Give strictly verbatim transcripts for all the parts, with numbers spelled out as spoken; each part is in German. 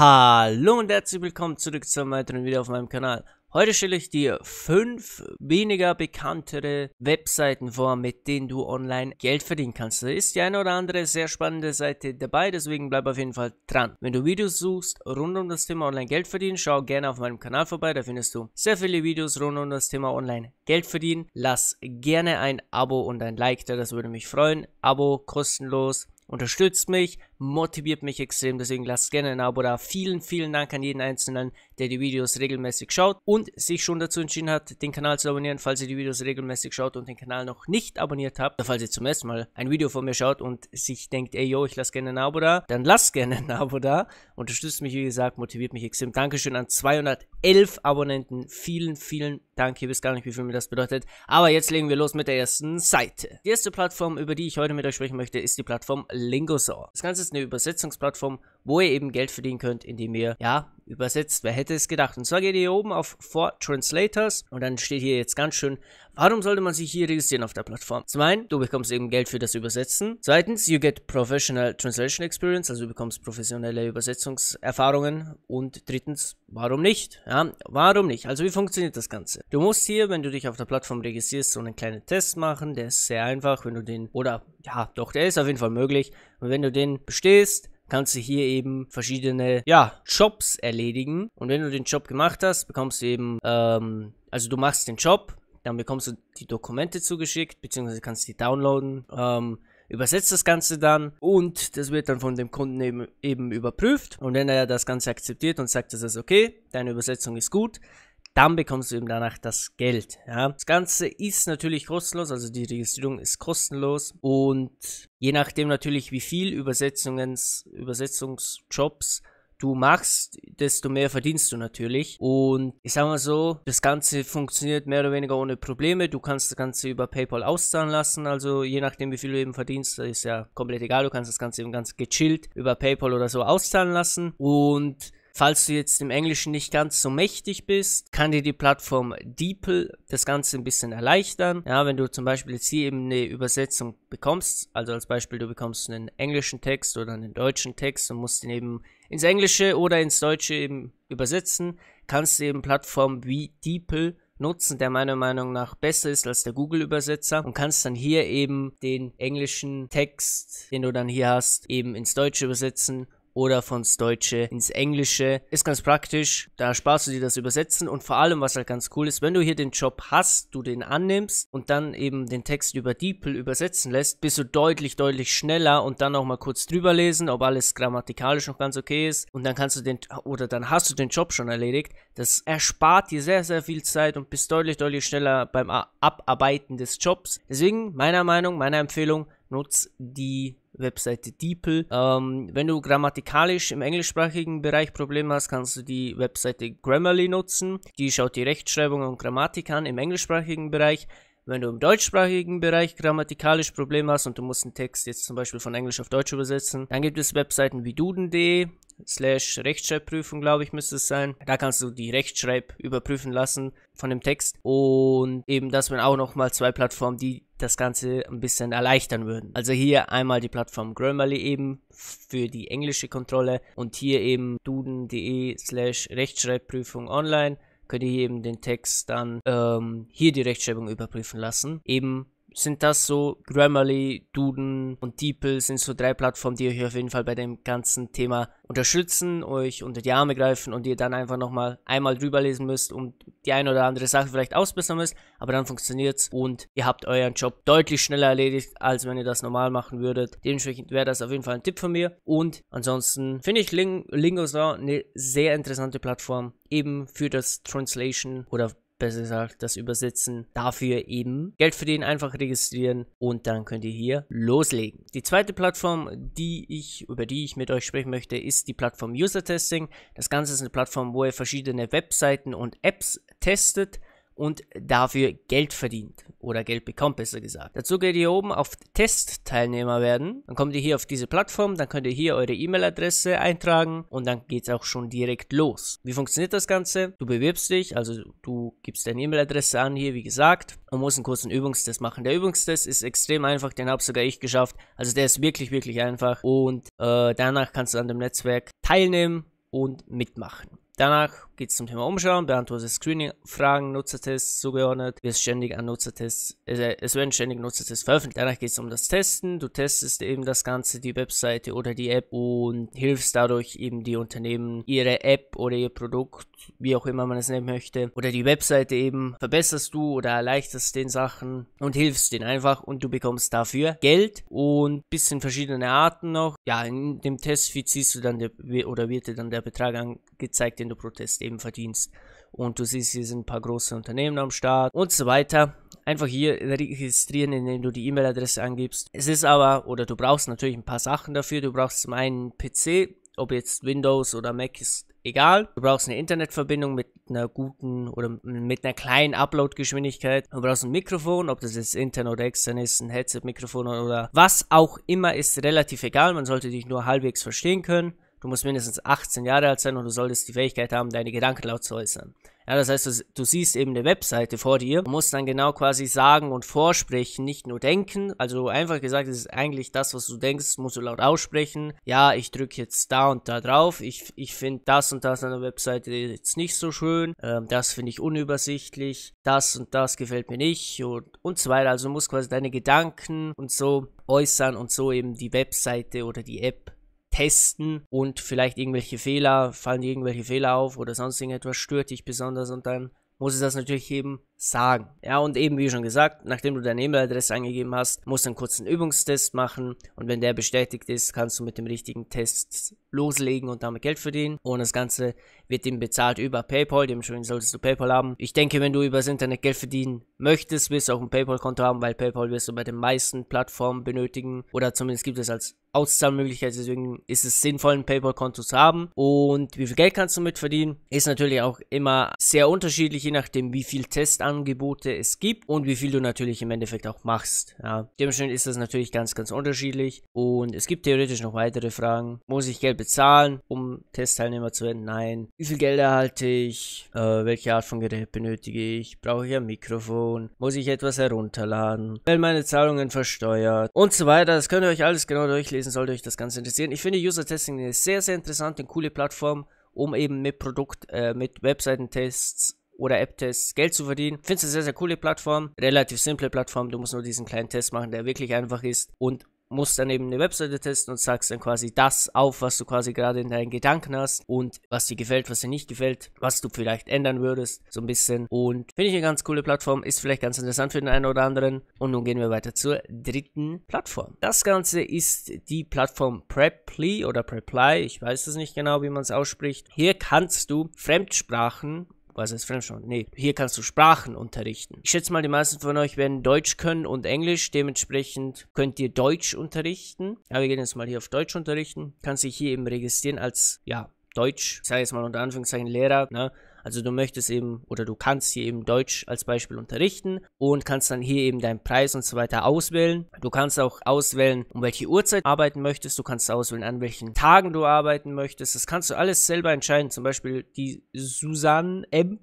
Hallo und herzlich willkommen zurück zu einem weiteren Video auf meinem Kanal. Heute stelle ich dir fünf weniger bekanntere Webseiten vor, mit denen du online Geld verdienen kannst. Da ist die eine oder andere sehr spannende Seite dabei, deswegen bleib auf jeden Fall dran. Wenn du Videos suchst rund um das Thema online Geld verdienen, schau gerne auf meinem Kanal vorbei, da findest du sehr viele Videos rund um das Thema online Geld verdienen. Lass gerne ein Abo und ein Like da, das würde mich freuen. Abo kostenlos. Unterstützt mich, motiviert mich extrem, deswegen lasst gerne ein Abo da. Vielen, vielen Dank an jeden Einzelnen, der die Videos regelmäßig schaut und sich schon dazu entschieden hat, den Kanal zu abonnieren, falls ihr die Videos regelmäßig schaut und den Kanal noch nicht abonniert habt. Oder falls ihr zum ersten Mal ein Video von mir schaut und sich denkt, ey yo, ich lasse gerne ein Abo da, dann lasst gerne ein Abo da. Unterstützt mich, wie gesagt, motiviert mich extrem. Dankeschön an zweihundertelf Abonnenten. Vielen, vielen Dank. Ihr wisst gar nicht, wie viel mir das bedeutet. Aber jetzt legen wir los mit der ersten Seite. Die erste Plattform, über die ich heute mit euch sprechen möchte, ist die Plattform Lingsor. Das Ganze ist eine Übersetzungsplattform, wo ihr eben Geld verdienen könnt, indem ihr, ja, übersetzt. Wer hätte es gedacht? Und zwar geht ihr hier oben auf For Translators und dann steht hier jetzt ganz schön, warum sollte man sich hier registrieren auf der Plattform? Zum einen, du bekommst eben Geld für das Übersetzen. Zweitens, you get Professional Translation Experience, also du bekommst professionelle Übersetzungserfahrungen. Und drittens, warum nicht? Ja, warum nicht? Also wie funktioniert das Ganze? Du musst hier, wenn du dich auf der Plattform registrierst, so einen kleinen Test machen. Der ist sehr einfach, wenn du den, oder, ja, doch, der ist auf jeden Fall möglich. Und wenn du den bestehst, kannst du hier eben verschiedene, ja, Jobs erledigen. Und wenn du den Job gemacht hast, bekommst du eben, ähm, also du machst den Job, dann bekommst du die Dokumente zugeschickt, beziehungsweise kannst die downloaden, ähm, übersetzt das Ganze dann und das wird dann von dem Kunden eben, eben überprüft. Und wenn er das Ganze akzeptiert und sagt, das ist okay, deine Übersetzung ist gut, dann bekommst du eben danach das Geld. Ja. Das Ganze ist natürlich kostenlos, also die Registrierung ist kostenlos und je nachdem natürlich, wie viel Übersetzungs, Übersetzungsjobs du machst, desto mehr verdienst du natürlich. Und ich sag mal so, das Ganze funktioniert mehr oder weniger ohne Probleme. Du kannst das Ganze über PayPal auszahlen lassen, also je nachdem, wie viel du eben verdienst, ist ja komplett egal. Du kannst das Ganze eben ganz gechillt über PayPal oder so auszahlen lassen und falls du jetzt im Englischen nicht ganz so mächtig bist, kann dir die Plattform DeepL das Ganze ein bisschen erleichtern. Ja, wenn du zum Beispiel jetzt hier eben eine Übersetzung bekommst, also als Beispiel, du bekommst einen englischen Text oder einen deutschen Text und musst ihn eben ins Englische oder ins Deutsche eben übersetzen, kannst du eben Plattformen wie DeepL nutzen, der meiner Meinung nach besser ist als der Google-Übersetzer und kannst dann hier eben den englischen Text, den du dann hier hast, eben ins Deutsche übersetzen. Oder von Deutsche ins Englische. Ist ganz praktisch, da sparst du dir das Übersetzen und vor allem, was halt ganz cool ist, wenn du hier den Job hast, du den annimmst und dann eben den Text über DeepL übersetzen lässt, bist du deutlich, deutlich schneller und dann auch mal kurz drüber lesen, ob alles grammatikalisch noch ganz okay ist und dann kannst du den, oder dann hast du den Job schon erledigt. Das erspart dir sehr, sehr viel Zeit und bist deutlich, deutlich schneller beim Abarbeiten des Jobs. Deswegen, meiner Meinung, meiner Empfehlung, nutz die Webseite DeepL. Ähm, wenn du grammatikalisch im englischsprachigen Bereich Probleme hast, kannst du die Webseite Grammarly nutzen. Die schaut die Rechtschreibung und Grammatik an im englischsprachigen Bereich. Wenn du im deutschsprachigen Bereich grammatikalisch Probleme hast und du musst einen Text jetzt zum Beispiel von Englisch auf Deutsch übersetzen, dann gibt es Webseiten wie Duden.de slash Rechtschreibprüfung, glaube ich, müsste es sein. Da kannst du die Rechtschreib überprüfen lassen von dem Text und eben das wären auch nochmal zwei Plattformen, die das Ganze ein bisschen erleichtern würden. Also hier einmal die Plattform Grammarly eben für die englische Kontrolle und hier eben duden.de slash Rechtschreibprüfung online. Könnt ihr hier eben den Text dann ähm, hier die Rechtschreibung überprüfen lassen. Eben sind das so Grammarly, Duden und DeepL sind so drei Plattformen, die euch auf jeden Fall bei dem ganzen Thema unterstützen, euch unter die Arme greifen und ihr dann einfach nochmal einmal drüber lesen müsst und die eine oder andere Sache vielleicht ausbessern müsst, aber dann funktioniert's und ihr habt euren Job deutlich schneller erledigt, als wenn ihr das normal machen würdet. Dementsprechend wäre das auf jeden Fall ein Tipp von mir und ansonsten finde ich Ling Lingsor eine sehr interessante Plattform, eben für das Translation oder besser gesagt, das Übersetzen, dafür eben Geld verdienen, einfach registrieren und dann könnt ihr hier loslegen. Die zweite Plattform, die ich, über die ich mit euch sprechen möchte, ist die Plattform User Testing. Das Ganze ist eine Plattform, wo ihr verschiedene Webseiten und Apps testet und dafür Geld verdient oder Geld bekommt, besser gesagt. Dazu geht ihr oben auf Testteilnehmer werden, dann kommt ihr hier auf diese Plattform, dann könnt ihr hier eure E-Mail-Adresse eintragen und dann geht es auch schon direkt los. Wie funktioniert das Ganze? Du bewirbst dich, also du gibst deine E-Mail-Adresse an, hier wie gesagt, und musst einen kurzen Übungstest machen. Der Übungstest ist extrem einfach, den habe sogar ich geschafft, also der ist wirklich, wirklich einfach und äh, danach kannst du an dem Netzwerk teilnehmen. und mitmachen. Danach geht es zum Thema Umschauen, beantwortet Screening-Fragen, Nutzertests zugeordnet, wirst ständig an Nutzertests, äh, es werden ständig Nutzertests veröffentlicht. Danach geht es um das Testen, du testest eben das Ganze, die Webseite oder die App und hilfst dadurch eben die Unternehmen, ihre App oder ihr Produkt, wie auch immer man es nennen möchte, oder die Webseite eben, verbesserst du oder erleichterst den Sachen und hilfst denen einfach und du bekommst dafür Geld und ein bisschen verschiedene Arten noch. Ja, in dem Testfeed siehst du dann, der, oder wird dir dann der Betrag angezeigt, den du pro Test eben verdienst. Und du siehst, hier sind ein paar große Unternehmen am Start und so weiter. Einfach hier registrieren, indem du die E-Mail-Adresse angibst. Es ist aber, oder du brauchst natürlich ein paar Sachen dafür. Du brauchst zum einen einen P C, ob jetzt Windows oder Mac ist egal. Du brauchst eine Internetverbindung mit einer guten oder mit einer kleinen Upload-Geschwindigkeit. Du brauchst ein Mikrofon, ob das jetzt intern oder extern ist, ein Headset-Mikrofon oder was auch immer, ist relativ egal. Man sollte dich nur halbwegs verstehen können. Du musst mindestens achtzehn Jahre alt sein und du solltest die Fähigkeit haben, deine Gedanken laut zu äußern. Ja, das heißt, du, du siehst eben eine Webseite vor dir, du musst dann genau quasi sagen und vorsprechen, nicht nur denken. Also einfach gesagt, es ist eigentlich das, was du denkst, musst du laut aussprechen. Ja, ich drücke jetzt da und da drauf, ich, ich finde das und das an der Webseite jetzt nicht so schön, ähm, das finde ich unübersichtlich, das und das gefällt mir nicht und, und so weiter. Also du musst quasi deine Gedanken und so äußern und so eben die Webseite oder die App testen und vielleicht irgendwelche Fehler, fallen dir irgendwelche Fehler auf oder sonst irgendetwas stört dich besonders und dann muss es das natürlich eben sagen. Ja, und eben wie schon gesagt, nachdem du deine E-Mail-Adresse angegeben hast, musst du einen kurzen Übungstest machen und wenn der bestätigt ist, kannst du mit dem richtigen Test loslegen und damit Geld verdienen und das Ganze wird eben bezahlt über PayPal, dementsprechend solltest du PayPal haben. Ich denke, wenn du übers Internet Geld verdienen möchtest, wirst du auch ein PayPal-Konto haben, weil PayPal wirst du bei den meisten Plattformen benötigen oder zumindest gibt es als Auszahlmöglichkeit, deswegen ist es sinnvoll, ein PayPal-Konto zu haben und wie viel Geld kannst du mit verdienen, ist natürlich auch immer sehr unterschiedlich, je nachdem wie viel Testangebote es gibt und wie viel du natürlich im Endeffekt auch machst. Ja. Dementsprechend ist das natürlich ganz, ganz unterschiedlich und es gibt theoretisch noch weitere Fragen. Muss ich Geld bezahlen, um Testteilnehmer zu werden? Nein. Wie viel Geld erhalte ich? Äh, welche Art von Gerät benötige ich? Brauche ich ein Mikrofon? Muss ich etwas herunterladen? Werden meine Zahlungen versteuert? Und so weiter. Das könnt ihr euch alles genau durchlesen. Sollte euch das Ganze interessieren. Ich finde User Testing eine sehr, sehr interessante und coole Plattform, um eben mit Produkt, äh, mit Webseitentests oder App-Tests Geld zu verdienen. Ich finde es eine sehr, sehr coole Plattform, relativ simple Plattform. Du musst nur diesen kleinen Test machen, der wirklich einfach ist und musst dann eben eine Webseite testen und sagst dann quasi das auf, was du quasi gerade in deinen Gedanken hast und was dir gefällt, was dir nicht gefällt, was du vielleicht ändern würdest, so ein bisschen. Und finde ich eine ganz coole Plattform, ist vielleicht ganz interessant für den einen oder anderen. Und nun gehen wir weiter zur dritten Plattform. Das Ganze ist die Plattform Preply oder Preply, ich weiß es nicht genau, wie man es ausspricht. Hier kannst du Fremdsprachen Was heißt Fremdsprachen? Nee, hier kannst du Sprachen unterrichten. Ich schätze mal, die meisten von euch werden Deutsch können und Englisch. Dementsprechend könnt ihr Deutsch unterrichten. Ja, wir gehen jetzt mal hier auf Deutsch unterrichten. Kannst dich hier eben registrieren als, ja, Deutsch. Ich sage jetzt mal unter Anführungszeichen Lehrer, ne? Also du möchtest eben, oder du kannst hier eben Deutsch als Beispiel unterrichten und kannst dann hier eben deinen Preis und so weiter auswählen. Du kannst auch auswählen, um welche Uhrzeit du arbeiten möchtest. Du kannst auswählen, an welchen Tagen du arbeiten möchtest. Das kannst du alles selber entscheiden. Zum Beispiel die Susanne M.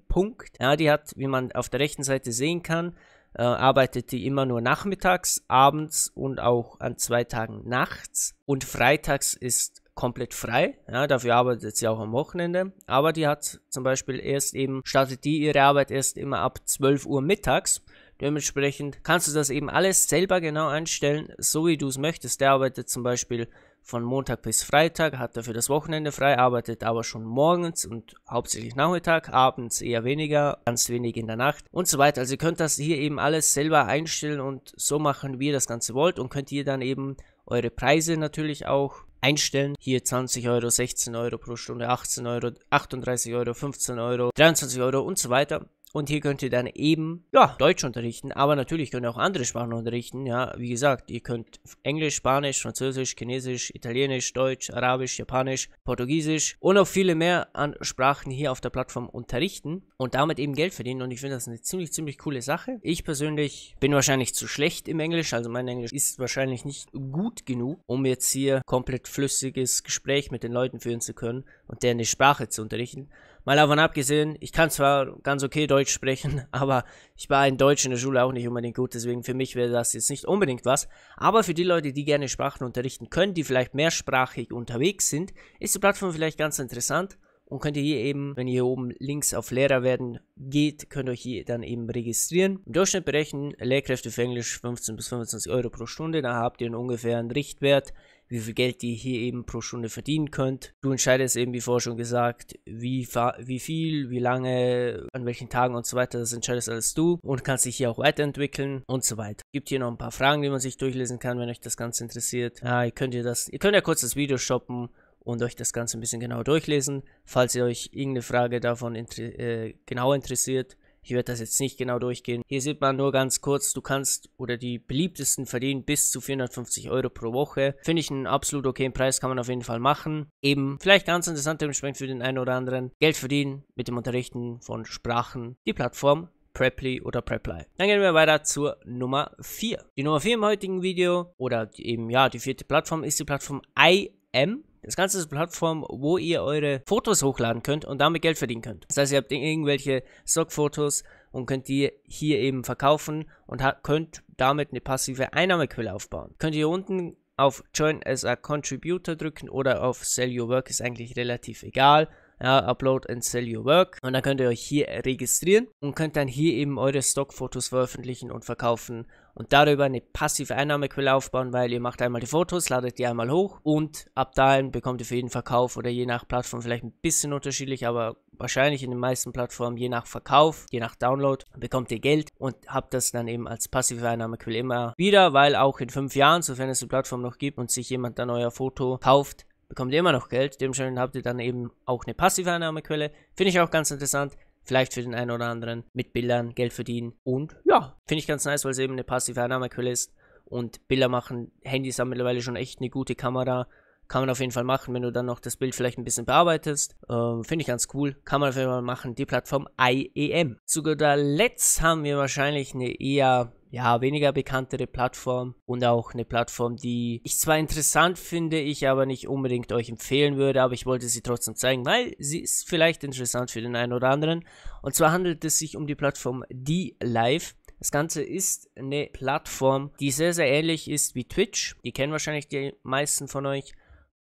Ja, die hat, wie man auf der rechten Seite sehen kann, äh, arbeitet die immer nur nachmittags, abends und auch an zwei Tagen nachts. Und freitags ist komplett frei, ja, dafür arbeitet sie auch am Wochenende, aber die hat zum Beispiel erst eben, startet die ihre Arbeit erst immer ab zwölf Uhr mittags, dementsprechend kannst du das eben alles selber genau einstellen, so wie du es möchtest. Der arbeitet zum Beispiel von Montag bis Freitag, hat dafür das Wochenende frei, arbeitet aber schon morgens und hauptsächlich Nachmittag, abends eher weniger, ganz wenig in der Nacht und so weiter. Also ihr könnt das hier eben alles selber einstellen und so machen, wie ihr das Ganze wollt und könnt ihr dann eben eure Preise natürlich auch einstellen. Hier zwanzig Euro, sechzehn Euro pro Stunde, achtzehn Euro, achtunddreißig Euro, fünfzehn Euro, dreiundzwanzig Euro und so weiter. Und hier könnt ihr dann eben, ja, Deutsch unterrichten, aber natürlich könnt ihr auch andere Sprachen unterrichten, ja, wie gesagt, ihr könnt Englisch, Spanisch, Französisch, Chinesisch, Italienisch, Deutsch, Arabisch, Japanisch, Portugiesisch und noch viele mehr an Sprachen hier auf der Plattform unterrichten und damit eben Geld verdienen und ich finde das eine ziemlich, ziemlich coole Sache. Ich persönlich bin wahrscheinlich zu schlecht im Englisch, also mein Englisch ist wahrscheinlich nicht gut genug, um jetzt hier komplett flüssiges Gespräch mit den Leuten führen zu können. und deren die Sprache zu unterrichten. Mal davon abgesehen, ich kann zwar ganz okay Deutsch sprechen, aber ich war in Deutsch in der Schule auch nicht unbedingt gut, deswegen für mich wäre das jetzt nicht unbedingt was. Aber für die Leute, die gerne Sprachen unterrichten können, die vielleicht mehrsprachig unterwegs sind, ist die Plattform vielleicht ganz interessant. Und könnt ihr hier eben, wenn ihr hier oben links auf Lehrer werden geht, könnt ihr euch hier dann eben registrieren. Im Durchschnitt berechnen Lehrkräfte für Englisch fünfzehn bis fünfundzwanzig Euro pro Stunde. Da habt ihr ungefähr einen Richtwert, wie viel Geld ihr hier eben pro Stunde verdienen könnt. Du entscheidest eben, wie vorher schon gesagt, wie, wie viel, wie lange, an welchen Tagen und so weiter. Das entscheidest alles du und kannst dich hier auch weiterentwickeln und so weiter. Es gibt hier noch ein paar Fragen, die man sich durchlesen kann, wenn euch das Ganze interessiert. Ja, ihr könnt, ihr das, ihr könnt ja kurz das Video stoppen und euch das Ganze ein bisschen genauer durchlesen, falls ihr euch irgendeine Frage davon inter äh, genau interessiert. Ich werde das jetzt nicht genau durchgehen. Hier sieht man nur ganz kurz, du kannst oder die beliebtesten verdienen bis zu vierhundertfünfzig Euro pro Woche. Finde ich einen absolut okayen Preis, kann man auf jeden Fall machen. Eben, vielleicht ganz interessant dementsprechend für den einen oder anderen. Geld verdienen mit dem Unterrichten von Sprachen, die Plattform Preply oder Preply. Dann gehen wir weiter zur Nummer vier. Die Nummer vier im heutigen Video, oder eben ja, die vierte Plattform ist die Plattform I E M. Das Ganze ist eine Plattform, wo ihr eure Fotos hochladen könnt und damit Geld verdienen könnt. Das heißt, ihr habt irgendwelche Stockfotos und könnt die hier eben verkaufen und könnt damit eine passive Einnahmequelle aufbauen. Könnt ihr hier unten auf Join as a Contributor drücken oder auf Sell Your Work, ist eigentlich relativ egal. Ja, Upload and Sell Your Work. Und dann könnt ihr euch hier registrieren und könnt dann hier eben eure Stockfotos veröffentlichen und verkaufen und darüber eine passive Einnahmequelle aufbauen, weil ihr macht einmal die Fotos, ladet die einmal hoch und ab dahin bekommt ihr für jeden Verkauf oder je nach Plattform, vielleicht ein bisschen unterschiedlich, aber wahrscheinlich in den meisten Plattformen, je nach Verkauf, je nach Download, bekommt ihr Geld und habt das dann eben als passive Einnahmequelle immer wieder, weil auch in fünf Jahren, sofern es die Plattform noch gibt und sich jemand dann euer Foto kauft, bekommt ihr immer noch Geld. Dementsprechend habt ihr dann eben auch eine passive Einnahmequelle. Finde ich auch ganz interessant. Vielleicht für den einen oder anderen mit Bildern Geld verdienen. Und ja, finde ich ganz nice, weil es eben eine passive Einnahmequelle ist. Und Bilder machen, Handys haben mittlerweile schon echt eine gute Kamera. Kann man auf jeden Fall machen, wenn du dann noch das Bild vielleicht ein bisschen bearbeitest. Ähm, finde ich ganz cool. Kann man auf jeden Fall machen, die Plattform I E M. Zu guter Letzt haben wir wahrscheinlich eine eher... ja, weniger bekanntere Plattform und auch eine Plattform, die ich zwar interessant finde, ich aber nicht unbedingt euch empfehlen würde, aber ich wollte sie trotzdem zeigen, weil sie ist vielleicht interessant für den einen oder anderen. Und zwar handelt es sich um die Plattform DLive. Das Ganze ist eine Plattform, die sehr, sehr ähnlich ist wie Twitch. Die kennen wahrscheinlich die meisten von euch.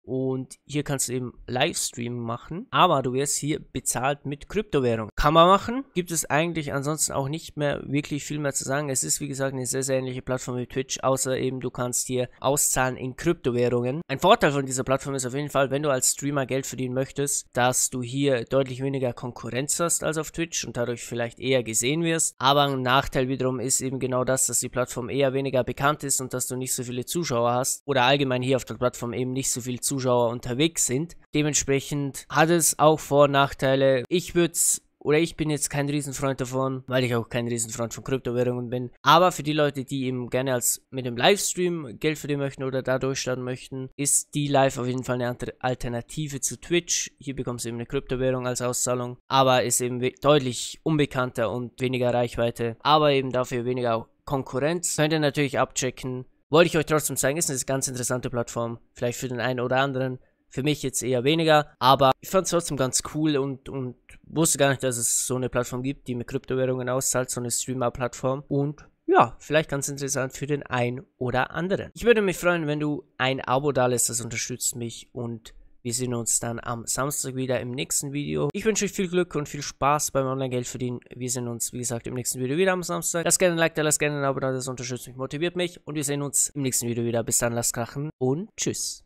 Und hier kannst du eben Livestream machen, aber du wirst hier bezahlt mit Kryptowährung. Kann man machen, gibt es eigentlich ansonsten auch nicht mehr wirklich viel mehr zu sagen. Es ist wie gesagt eine sehr, sehr ähnliche Plattform wie Twitch, außer eben du kannst hier auszahlen in Kryptowährungen. Ein Vorteil von dieser Plattform ist auf jeden Fall, wenn du als Streamer Geld verdienen möchtest, dass du hier deutlich weniger Konkurrenz hast als auf Twitch und dadurch vielleicht eher gesehen wirst. Aber ein Nachteil wiederum ist eben genau das, dass die Plattform eher weniger bekannt ist und dass du nicht so viele Zuschauer hast oder allgemein hier auf der Plattform eben nicht so viel Zuschauer unterwegs sind. Dementsprechend hat es auch Vor- und Nachteile. Ich würde es, oder ich bin jetzt kein Riesenfreund davon, weil ich auch kein Riesenfreund von Kryptowährungen bin. Aber für die Leute, die eben gerne als mit dem Livestream Geld verdienen möchten oder da durchstarten möchten, ist DLive auf jeden Fall eine Alternative zu Twitch. Hier bekommst du eben eine Kryptowährung als Auszahlung, aber ist eben deutlich unbekannter und weniger Reichweite, aber eben dafür weniger Konkurrenz. Könnt ihr natürlich abchecken. Wollte ich euch trotzdem zeigen, ist eine ganz interessante Plattform, vielleicht für den einen oder anderen, für mich jetzt eher weniger, aber ich fand es trotzdem ganz cool und, und wusste gar nicht, dass es so eine Plattform gibt, die mit Kryptowährungen auszahlt, so eine Streamer-Plattform und ja, vielleicht ganz interessant für den einen oder anderen. Ich würde mich freuen, wenn du ein Abo da lässt, das unterstützt mich und wir sehen uns dann am Samstag wieder im nächsten Video. Ich wünsche euch viel Glück und viel Spaß beim Online-Geld verdienen. Wir sehen uns, wie gesagt, im nächsten Video wieder am Samstag. Lasst gerne ein Like da, lasst gerne ein Abo da, das unterstützt mich, motiviert mich. Und wir sehen uns im nächsten Video wieder. Bis dann, lasst krachen und tschüss.